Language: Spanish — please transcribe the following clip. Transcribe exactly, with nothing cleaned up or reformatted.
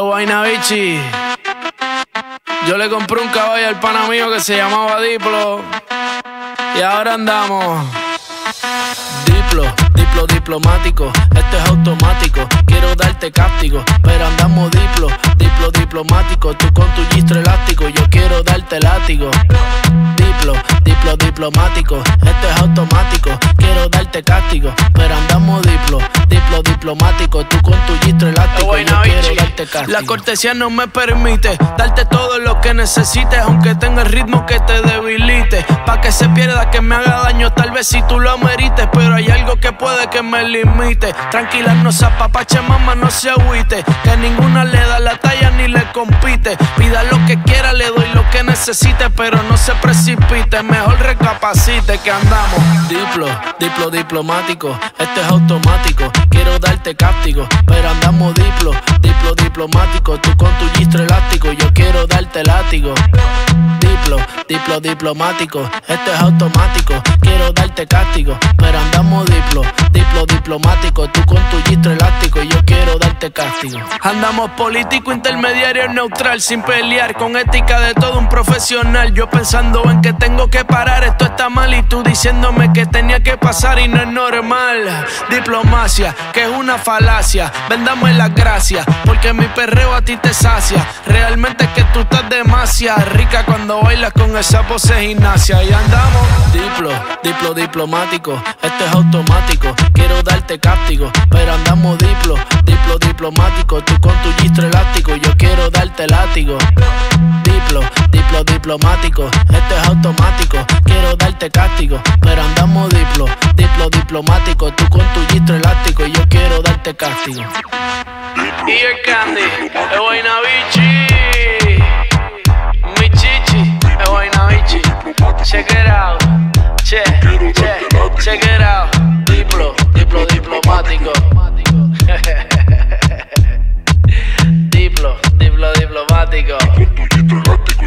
Esto vaina bichi. Yo le compré un caballo al pana mío que se llamaba Diplo. Y ahora andamos. Diplo, Diplo diplomático. Esto es automático. Quiero darte castigo, pero andamos Diplo, Diplo diplomático. Tú con tu gistro elástico, yo quiero darte látigo. Diplo, Diplo diplomático. Esto es automático. Quiero darte castigo, pero andamos Diplo, Diplo diplomático. Tú con tu gistro elástico, yo quiero darte castigo. La cortesía no me permite darte todo lo que necesites, aunque tenga el ritmo que te debilite. Pa' que se pierda, que me haga daño, tal vez si tú lo amerites, pero hay algo que puede que me limite. Tranquila, no se apapache, mamá, no se agüite, que ninguna le da la talla ni le compite. Pida lo que quiera, le doy lo que necesite, pero no se precipite, mejor recapacite que andamos. Diplo, Diplo diplomático, esto es automático, quiero darte castigo, pero andamos Diplo, Diplo diplomático. Tú con tu gistro elástico, yo quiero darte látigo. Diplo, Diplo diplomático, esto es automático, quiero darte castigo, pero andamos Diplo, Diplo diplomático. Tú con tu gistro elástico, yo quiero darte castigo. Andamos político, intermediario, neutral, sin pelear, con ética de todo un profesional. Yo pensando en que tengo que parar, esto está mal, y tú diciéndome que tenía que pasar y no es normal. Diplomacia, que es una falacia, vendame las gracias, porque mi perreo a ti te sacia. Realmente es que tú estás demasiado rica cuando bailas con esa pose de gimnasia. Y andamos Diplo, Diplo diplomático, esto es automático, quiero darte castigo, pero andamos Diplo, Diplo diplomático. Tú con tu gistro elástico, yo quiero darte látigo. Diplo, Diplo diplomático, esto es automático, quiero darte castigo, pero andamos Diplo, Diplo diplomático. Tú con tu gistro elástico, yo quiero darte castigo. Y el candy, el vaina bichi, mi chichi, el vaina bichi. Check it out, check, check, check it out. Diplo, Diplo diplomático. Diplo, Diplo diplomático.